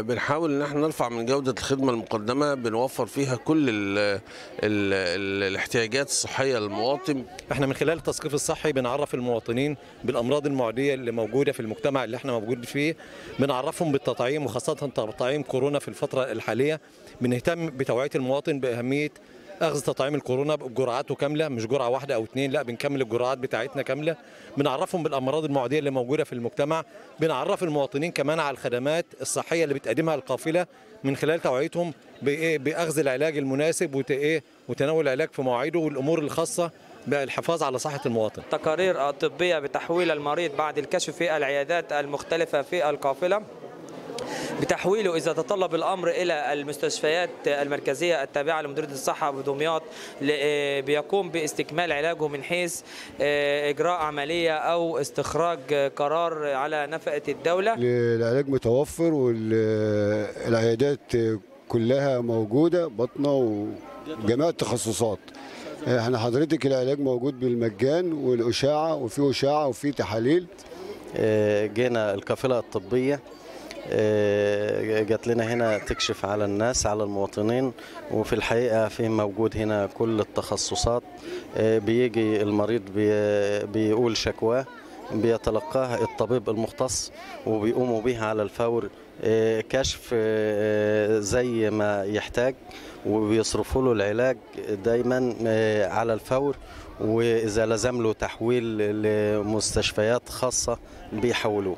بنحاول ان احنا نرفع من جوده الخدمه المقدمه، بنوفر فيها كل ال ال ال الاحتياجات الصحيه للمواطن. احنا من خلال التثقيف الصحي بنعرف المواطنين بالامراض المعديه اللي موجوده في المجتمع اللي احنا موجود فيه، بنعرفهم بالتطعيم وخاصه تطعيم كورونا في الفتره الحاليه. بنهتم بتوعيه المواطن باهميه اخذ تطعيم الكورونا بجرعاته كامله، مش جرعه واحده او اثنين، لا بنكمل الجرعات بتاعتنا كامله. بنعرفهم بالامراض المعديه اللي موجوده في المجتمع، بنعرف المواطنين كمان على الخدمات الصحيه اللي بتقدمها القافله من خلال توعيتهم باخذ العلاج المناسب وتناول العلاج في مواعيده والامور الخاصه بالحفاظ على صحة المواطن. تقارير طبية بتحويل المريض بعد الكشف في العيادات المختلفة في القافلة، بتحويله إذا تطلب الأمر إلى المستشفيات المركزية التابعة لمديرية الصحة بدمياط، بيقوم باستكمال علاجه من حيث إجراء عملية أو استخراج قرار على نفقة الدولة. العلاج متوفر والعيادات كلها موجودة، بطنة وجميع التخصصات. احنا حضرتك العلاج موجود بالمجان والأشعة، وفي أشعة وفي تحاليل. جينا القافلة الطبية جات لنا هنا تكشف على الناس، على المواطنين، وفي الحقيقة في موجود هنا كل التخصصات. بيجي المريض بيقول شكواه، بيتلقاها الطبيب المختص وبيقوموا بها على الفور كشف زي ما يحتاج، وبيصرفوا له العلاج دايما على الفور، وإذا لزم له تحويل لمستشفيات خاصة بيحولوه.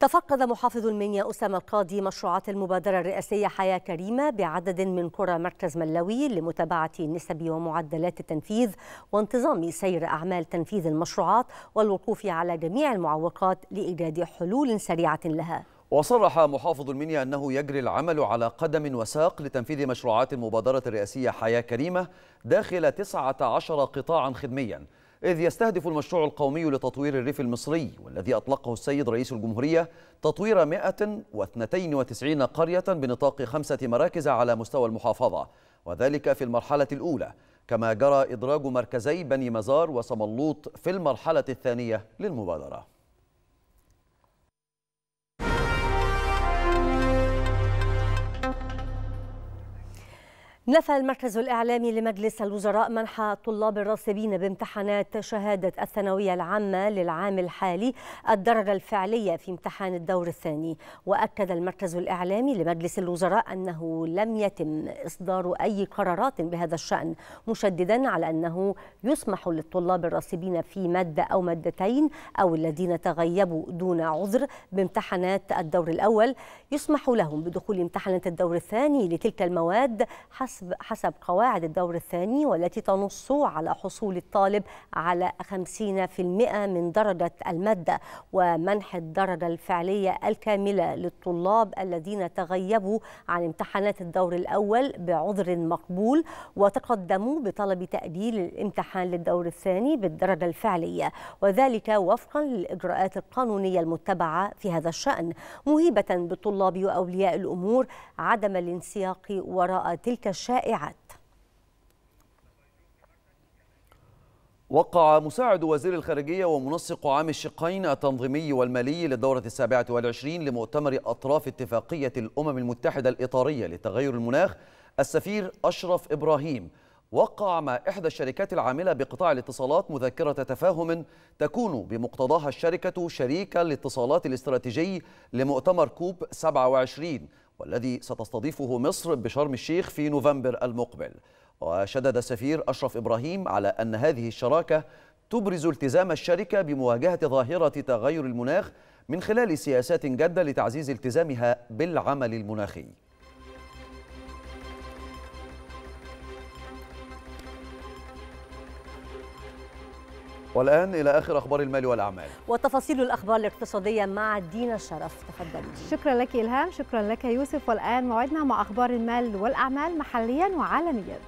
تفقد محافظ المنيا أسامه القاضي مشروعات المبادرة الرئاسية حياة كريمة بعدد من قرى مركز ملوي لمتابعة نسب ومعدلات التنفيذ وانتظام سير أعمال تنفيذ المشروعات والوقوف على جميع المعوقات لإيجاد حلول سريعة لها. وصرح محافظ المنيا أنه يجري العمل على قدم وساق لتنفيذ مشروعات المبادرة الرئاسية حياة كريمة داخل تسعة عشر قطاعا خدميا، إذ يستهدف المشروع القومي لتطوير الريف المصري والذي أطلقه السيد رئيس الجمهورية تطوير مئة واثنتين وتسعين قرية بنطاق خمسة مراكز على مستوى المحافظة، وذلك في المرحلة الأولى، كما جرى إدراج مركزي بني مزار وصملوط في المرحلة الثانية للمبادرة. نفى المركز الإعلامي لمجلس الوزراء منح طلاب الراصبين بامتحانات شهادة الثانوية العامة للعام الحالي الدرجة الفعلية في امتحان الدور الثاني، وأكد المركز الإعلامي لمجلس الوزراء أنه لم يتم إصدار أي قرارات بهذا الشأن، مشددا على أنه يسمح للطلاب الراصبين في مادة أو مادتين أو الذين تغيبوا دون عذر بامتحانات الدور الأول يسمح لهم بدخول امتحانات الدور الثاني لتلك المواد حسب حسب قواعد الدور الثاني، والتي تنص على حصول الطالب على خمسين بالمئة من درجة المادة، ومنح الدرجة الفعلية الكاملة للطلاب الذين تغيبوا عن امتحانات الدور الأول بعذر مقبول وتقدموا بطلب تأجيل الامتحان للدور الثاني بالدرجة الفعلية، وذلك وفقا للإجراءات القانونية المتبعة في هذا الشأن، مهيبة بالطلاب وأولياء الأمور عدم الانسياق وراء تلك الشائعات. وقع مساعد وزير الخارجية ومنسق عام الشقين التنظيمي والمالي للدورة السابعة والعشرين لمؤتمر أطراف اتفاقية الأمم المتحدة الإطارية لتغير المناخ السفير أشرف إبراهيم، وقع مع إحدى الشركات العاملة بقطاع الاتصالات مذكرة تفاهم تكون بمقتضاها الشركة شريك الاتصالات الاستراتيجي لمؤتمر كوب سبعة وعشرين والذي ستستضيفه مصر بشرم الشيخ في نوفمبر المقبل. وشدد السفير أشرف إبراهيم على أن هذه الشراكة تبرز التزام الشركة بمواجهة ظاهرة تغير المناخ من خلال سياسات جادة لتعزيز التزامها بالعمل المناخي. والآن إلى آخر أخبار المال والأعمال وتفاصيل الأخبار الاقتصادية مع دينا الشرف. تفضلي. شكرا لك إلهام، شكرا لك يوسف. والآن موعدنا مع أخبار المال والأعمال محليا وعالميا.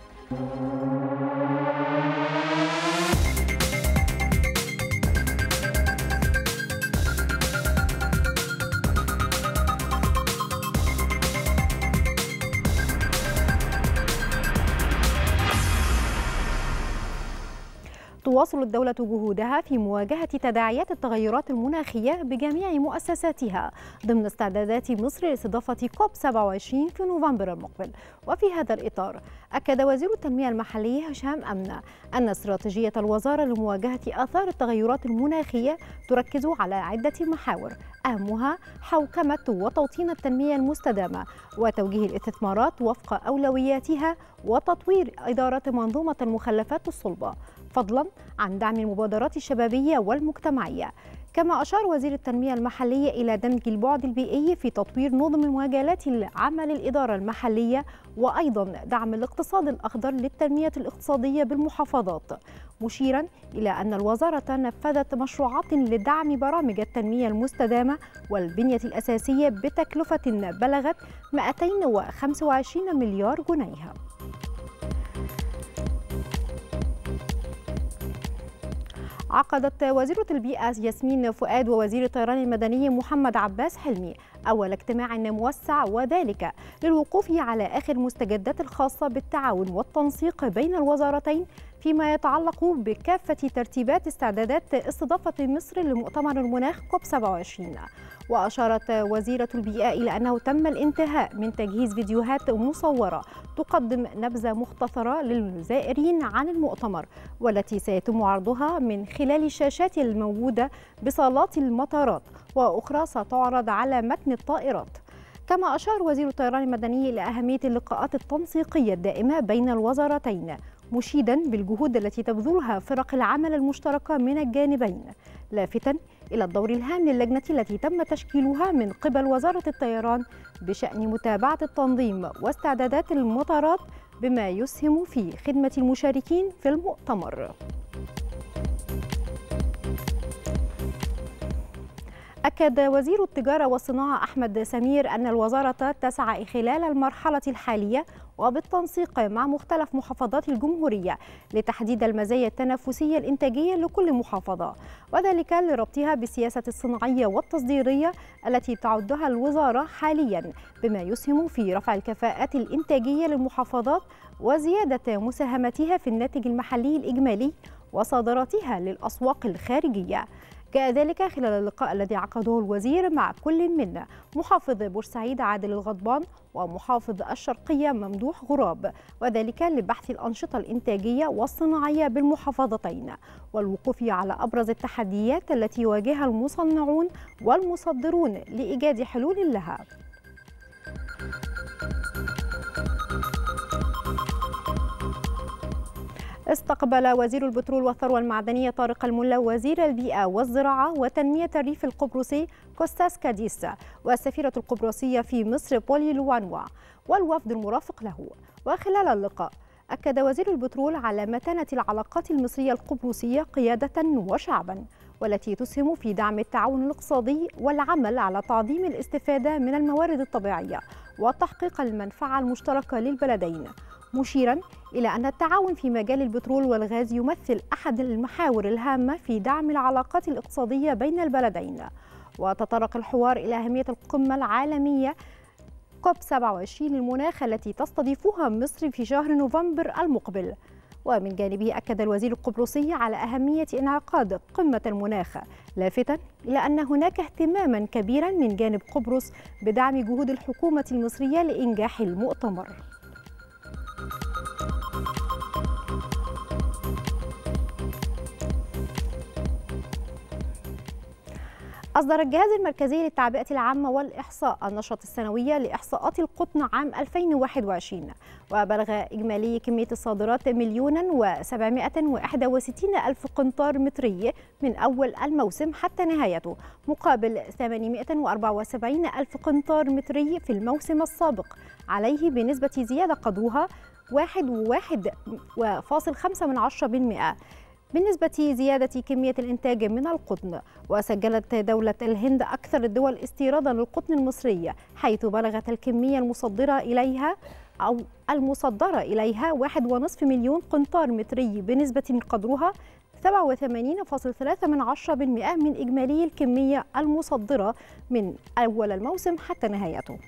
تواصل الدولة جهودها في مواجهة تداعيات التغيرات المناخية بجميع مؤسساتها ضمن استعدادات مصر لاستضافة كوب سبعة وعشرين في نوفمبر المقبل. وفي هذا الإطار أكد وزير التنمية المحلية هشام أمين أن استراتيجية الوزارة لمواجهة آثار التغيرات المناخية تركز على عدة محاور، أهمها حوكمة وتوطين التنمية المستدامة وتوجيه الاستثمارات وفق أولوياتها وتطوير إدارة منظومة المخلفات الصلبة، فضلا عن دعم المبادرات الشبابية والمجتمعية. كما أشار وزير التنمية المحلية إلى دمج البعد البيئي في تطوير نظم مجالات عمل الإدارة المحلية، وأيضا دعم الاقتصاد الأخضر للتنمية الاقتصادية بالمحافظات، مشيرا إلى أن الوزارة نفذت مشروعات لدعم برامج التنمية المستدامة والبنية الأساسية بتكلفة بلغت مئتين وخمسة وعشرين مليار جنيه. عقدت وزيرة البيئة ياسمين فؤاد ووزير الطيران المدني محمد عباس حلمي أول اجتماع موسع، وذلك للوقوف على آخر مستجدات الخاصة بالتعاون والتنسيق بين الوزارتين فيما يتعلق بكافة ترتيبات استعدادات استضافة مصر لمؤتمر المناخ كوب سبعة وعشرين. وأشارت وزيرة البيئة إلى أنه تم الانتهاء من تجهيز فيديوهات مصورة تقدم نبذة مختصرة للزائرين عن المؤتمر، والتي سيتم عرضها من خلال الشاشات الموجودة بصالات المطارات، وأخرى ستعرض على متن الطائرات. كما أشار وزير الطيران المدني إلى أهمية اللقاءات التنسيقية الدائمة بين الوزارتين، مشيدا بالجهود التي تبذلها فرق العمل المشتركة من الجانبين، لافتا إلى الدور الهام للجنة التي تم تشكيلها من قبل وزارة الطيران بشأن متابعة التنظيم واستعدادات المطارات بما يسهم في خدمة المشاركين في المؤتمر. أكد وزير التجارة والصناعة أحمد سمير أن الوزارة تسعى خلال المرحلة الحالية وبالتنسيق مع مختلف محافظات الجمهورية لتحديد المزايا التنافسية الإنتاجية لكل محافظة، وذلك لربطها بالسياسة الصناعية والتصديرية التي تعدها الوزارة حاليا، بما يسهم في رفع الكفاءات الإنتاجية للمحافظات وزيادة مساهمتها في الناتج المحلي الإجمالي وصادراتها للأسواق الخارجية. جاء ذلك خلال اللقاء الذي عقده الوزير مع كل من محافظ بورسعيد عادل الغضبان ومحافظ الشرقية ممدوح غراب، وذلك لبحث الأنشطة الإنتاجية والصناعية بالمحافظتين والوقوف على أبرز التحديات التي يواجهها المصنعون والمصدرون لإيجاد حلول لها. استقبل وزير البترول والثروة المعدنية طارق الملا وزير البيئة والزراعة وتنمية الريف القبرصي كوستاس كاديسا والسفيرة القبرصية في مصر بولي لوانوا والوفد المرافق له. وخلال اللقاء أكد وزير البترول على متانة العلاقات المصرية القبرصية قيادة وشعبا، والتي تسهم في دعم التعاون الاقتصادي والعمل على تعظيم الاستفادة من الموارد الطبيعية وتحقيق المنفعة المشتركة للبلدين، مشيرا إلى أن التعاون في مجال البترول والغاز يمثل أحد المحاور الهامة في دعم العلاقات الاقتصادية بين البلدين. وتطرق الحوار إلى أهمية القمة العالمية كوب سبعة وعشرين المناخ التي تستضيفها مصر في شهر نوفمبر المقبل. ومن جانبه أكد الوزير القبرصي على أهمية انعقاد قمة المناخ، لافتا إلى أن هناك اهتماما كبيرا من جانب قبرص بدعم جهود الحكومة المصرية لإنجاح المؤتمر. أصدر الجهاز المركزي للتعبئة العامة والإحصاء النشرة السنوية لإحصاءات القطن عام ألفين وواحد وعشرين، وبلغ إجمالي كمية الصادرات مليونا وسبعمائة وأحد وستين ألف قنطار متري من أول الموسم حتى نهايته، مقابل ثمانمائة وأربعة وسبعين ألف قنطار متري في الموسم السابق، عليه بنسبة زيادة قدوها واحد وواحد وفاصل خمسة من عشرة بالمئة بالنسبة زيادة كمية الإنتاج من القطن. وسجلت دولة الهند أكثر الدول استيرادا للقطن المصري، حيث بلغت الكمية المصدرة إليها أو المصدرة إليها واحد ونصف مليون قنطار متري بنسبة قدرها سبعة وثمانين فاصل ثلاثة بالمئة من إجمالي الكمية المصدرة من أول الموسم حتى نهايته.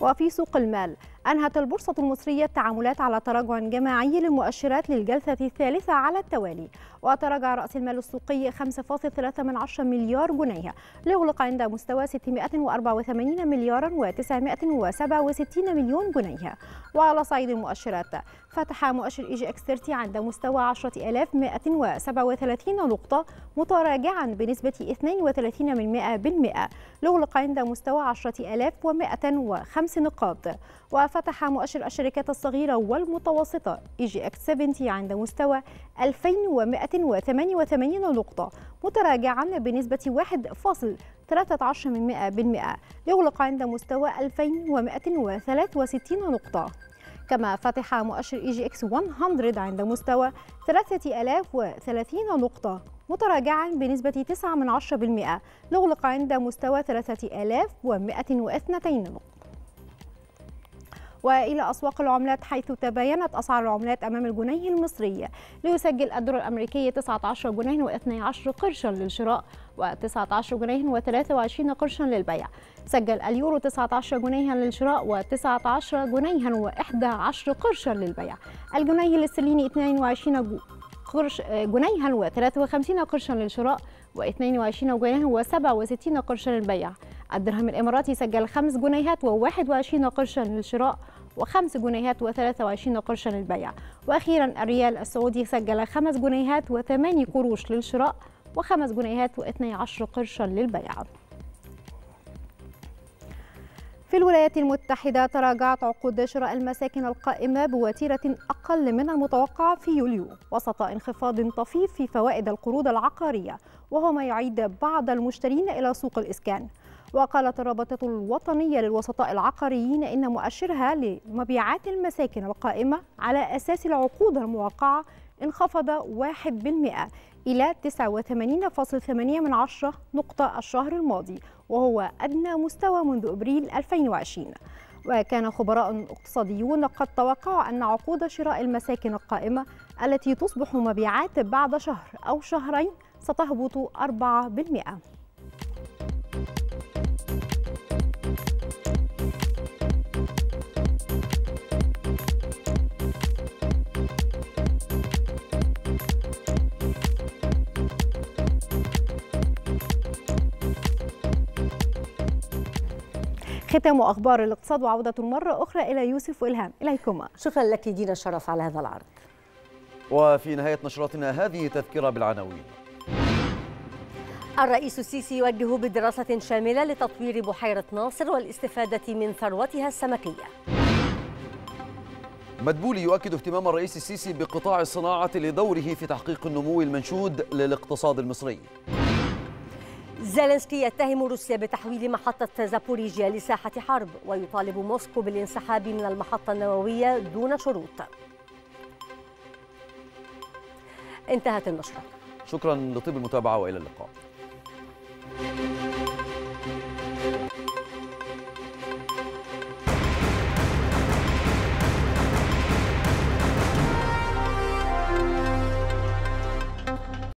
وفي سوق المال، أنهت البورصة المصرية التعاملات على تراجع جماعي للمؤشرات للجلسة الثالثة على التوالي، وتراجع رأس المال السوقي خمسة فاصلة ثلاثة مليار جنيه ليغلق عند مستوى ستمائة وأربعة وثمانين مليارا وتسعمائة وسبعة وستين مليون جنيه. وعلى صعيد المؤشرات فتح مؤشر اي جي اكس ثلاثين عند مستوى عشرة آلاف ومائة وسبعة وثلاثين نقطة متراجعا بنسبة اثنين وثلاثين بالمائة ليغلق عند مستوى عشرة آلاف ومائة وخمس نقاط. وفتح مؤشر الشركات الصغيرة والمتوسطة اي جي اكس سبعين عند مستوى ألفين ومائة وثمانية وثمانين نقطة متراجعا بنسبة واحد فاصل ثلاثة عشر بالمائة ليغلق عند مستوى ألفين ومائة وثلاثة وستين نقطة. كما فتح مؤشر اي جي اكس مائة عند مستوى ثلاثة آلاف وثلاثين نقطة متراجعا بنسبة تسعة من عشرة بالمائة ليغلق عند مستوى ثلاثة آلاف ومائة واثنين نقطة. وإلى أسواق العملات حيث تباينت أسعار العملات أمام الجنيه المصري ليسجل الدولار الأمريكي تسعة عشر جنيه واثني عشر قرشا للشراء وتسعة عشر جنيه وثلاثة وعشرين قرشا للبيع. سجل اليورو تسعة عشر جنيها للشراء وتسعة عشر جنيها وأحد عشر قرشا للبيع. الجنيه الاسترليني اثنين وعشرين قرش جنيها وثلاثة وخمسين قرشا للشراء واثنين وعشرين جنيها وسبعة وستين قرشا للبيع. الدرهم الإماراتي سجل خمس جنيهات وواحد وعشرين قرشا للشراء وخمس جنيهات وثلاثة وعشرين قرشا للبيع. وأخيرا الريال السعودي سجل خمس جنيهات وثماني قروش للشراء وخمس جنيهات واثني عشر قرشا للبيع. في الولايات المتحدة تراجعت عقود شراء المساكن القائمة بوتيرة أقل من المتوقع في يوليو وسط انخفاض طفيف في فوائد القروض العقارية وهو ما يعيد بعض المشترين إلى سوق الإسكان. وقالت الرابطة الوطنية للوسطاء العقاريين إن مؤشرها لمبيعات المساكن القائمة على أساس العقود الموقعة انخفض واحد بالمائة إلى تسعة وثمانين فاصلة ثمانية نقطة الشهر الماضي وهو أدنى مستوى منذ أبريل ألفين وعشرين. وكان خبراء اقتصاديون قد توقعوا أن عقود شراء المساكن القائمة التي تصبح مبيعات بعد شهر أو شهرين ستهبط أربعة بالمائة. ختام أخبار الاقتصاد وعودة مرة أخرى إلى يوسف وإلهام، إليكما. شكرا لك دينا الشرف على هذا العرض. وفي نهاية نشرتنا هذه تذكرة بالعناوين. الرئيس السيسي يوجه بدراسة شاملة لتطوير بحيرة ناصر والاستفادة من ثروتها السمكية. مدبولي يؤكد اهتمام الرئيس السيسي بقطاع الصناعة لدوره في تحقيق النمو المنشود للاقتصاد المصري. زيلينسكي يتهم روسيا بتحويل محطة زابوريجيا لساحة حرب ويطالب موسكو بالانسحاب من المحطة النووية دون شروط. انتهت النشرة. شكرا لطيب المتابعة وإلى اللقاء.